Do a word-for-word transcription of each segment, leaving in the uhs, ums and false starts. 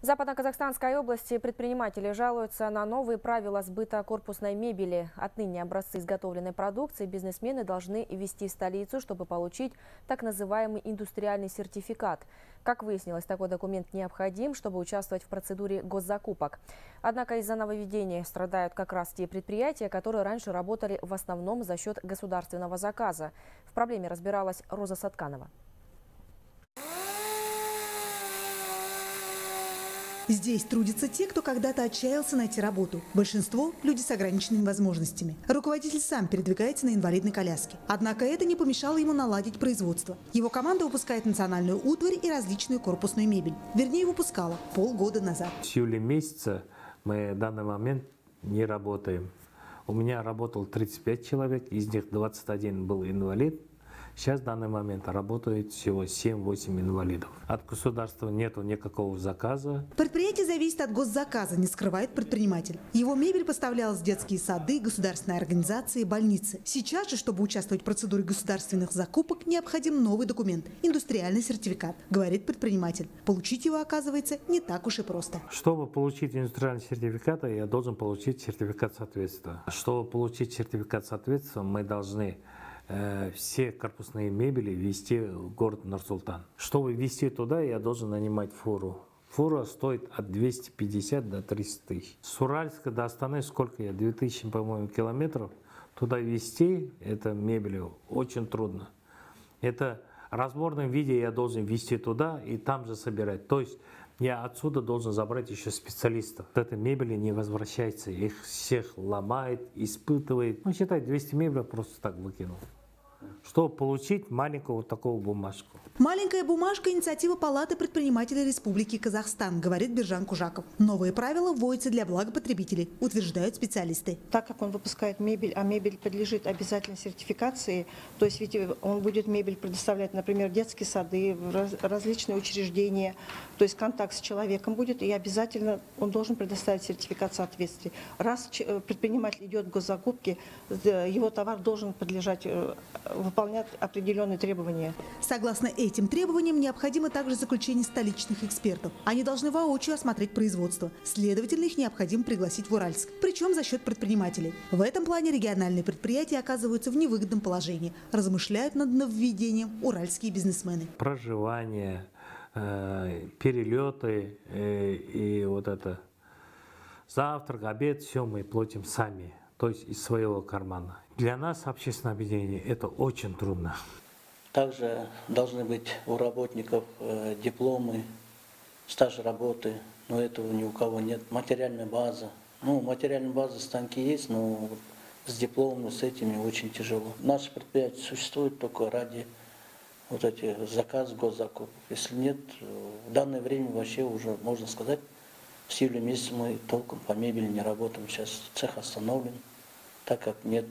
В Западно-Казахстанской области предприниматели жалуются на новые правила сбыта корпусной мебели. Отныне образцы изготовленной продукции бизнесмены должны везти в столицу, чтобы получить так называемый индустриальный сертификат. Как выяснилось, такой документ необходим, чтобы участвовать в процедуре госзакупок. Однако из-за нововведения страдают как раз те предприятия, которые раньше работали в основном за счет государственного заказа. В проблеме разбиралась Роза Сатканова. Здесь трудятся те, кто когда-то отчаялся найти работу. Большинство – люди с ограниченными возможностями. Руководитель сам передвигается на инвалидной коляске. Однако это не помешало ему наладить производство. Его команда выпускает национальную утварь и различную корпусную мебель. Вернее, выпускала полгода назад. С июля месяца мы в данный момент не работаем. У меня работал тридцать пять человек, из них двадцать один был инвалид. Сейчас в данный момент работает всего семь-восемь инвалидов. От государства нет никакого заказа. Предприятие зависит от госзаказа, не скрывает предприниматель. Его мебель поставлялась в детские сады, государственные организации, больницы. Сейчас же, чтобы участвовать в процедуре государственных закупок, необходим новый документ – индустриальный сертификат, говорит предприниматель. Получить его, оказывается, не так уж и просто. Чтобы получить индустриальный сертификат, я должен получить сертификат соответствия. Чтобы получить сертификат соответствия, мы должны все корпусные мебели везти в город Нур-Султан. Чтобы везти туда, я должен нанимать фуру. Фура стоит от двухсот пятидесяти до трёхсот тысяч. С Уральска до Астаны сколько я? две тысячи, по-моему, километров. Туда везти это мебелью очень трудно. Это в разборном виде я должен везти туда и там же собирать. То есть я отсюда должен забрать еще специалистов. Вот эта мебель не возвращается, их всех ломает, испытывает. Ну, считай, двести мебель просто так выкинул. Чтобы получить маленькую вот такую бумажку. Маленькая бумажка – инициатива Палаты предпринимателей Республики Казахстан, говорит Бержан Кужаков. Новые правила вводятся для блага потребителей, утверждают специалисты. Так как он выпускает мебель, а мебель подлежит обязательной сертификации, то есть ведь он будет мебель предоставлять, например, детские сады, различные учреждения, то есть контакт с человеком будет, и обязательно он должен предоставить сертификат соответствия. Раз предприниматель идет в госзакупки, его товар должен подлежать выполнять определенные требования. Согласно этим требованиям, необходимо также заключение столичных экспертов. Они должны воочию осмотреть производство. Следовательно, их необходимо пригласить в Уральск. Причем за счет предпринимателей. В этом плане региональные предприятия оказываются в невыгодном положении. Размышляют над нововведением уральские бизнесмены. Проживание, э, перелеты э, и вот это завтрак, обед, все мы платим сами. То есть из своего кармана. Для нас общественное объединение это очень трудно. Также должны быть у работников дипломы, стаж работы, но этого ни у кого нет. Материальная база. Ну, материальная база станки есть, но с дипломами, с этими очень тяжело. Наше предприятие существует только ради вот этих заказов, госзакупок. Если нет, в данное время вообще уже можно сказать, с июля месяца мы толком по мебели не работаем. Сейчас цех остановлен, так как нет,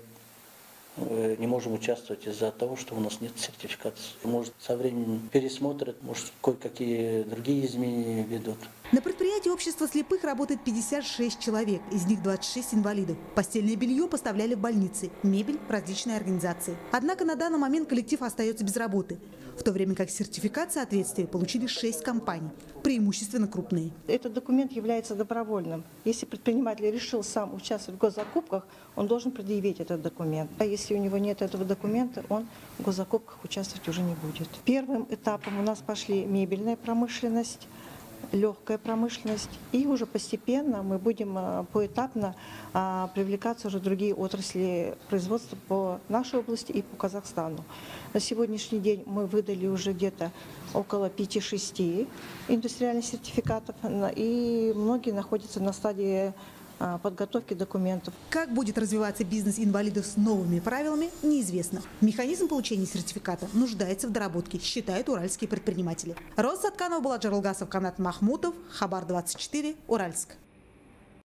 не можем участвовать из-за того, что у нас нет сертификации. Может, со временем пересмотрят, может, кое-какие другие изменения ведут. На предприятии общества слепых работает пятьдесят шесть человек, из них двадцать шесть инвалидов. Постельное белье поставляли в больницы, мебель в различные организации. Однако на данный момент коллектив остается без работы, в то время как сертификат соответствия получили шесть компаний, преимущественно крупные. Этот документ является добровольным. Если предприниматель решил сам участвовать в госзакупках, он должен предъявить этот документ. А если у него нет этого документа, он в госзакупках участвовать уже не будет. Первым этапом у нас пошли мебельная промышленность, легкая промышленность, и уже постепенно мы будем поэтапно привлекаться уже другие отрасли производства по нашей области и по Казахстану. На сегодняшний день мы выдали уже где-то около пяти-шести индустриальных сертификатов, и многие находятся на стадии подготовки документов. Как будет развиваться бизнес инвалидов с новыми правилами, неизвестно. Механизм получения сертификата нуждается в доработке, считают уральские предприниматели. Роза Сатканова, Бладжар Лагасов, Канат Махмутов, Хабар двадцать четыре, Уральск.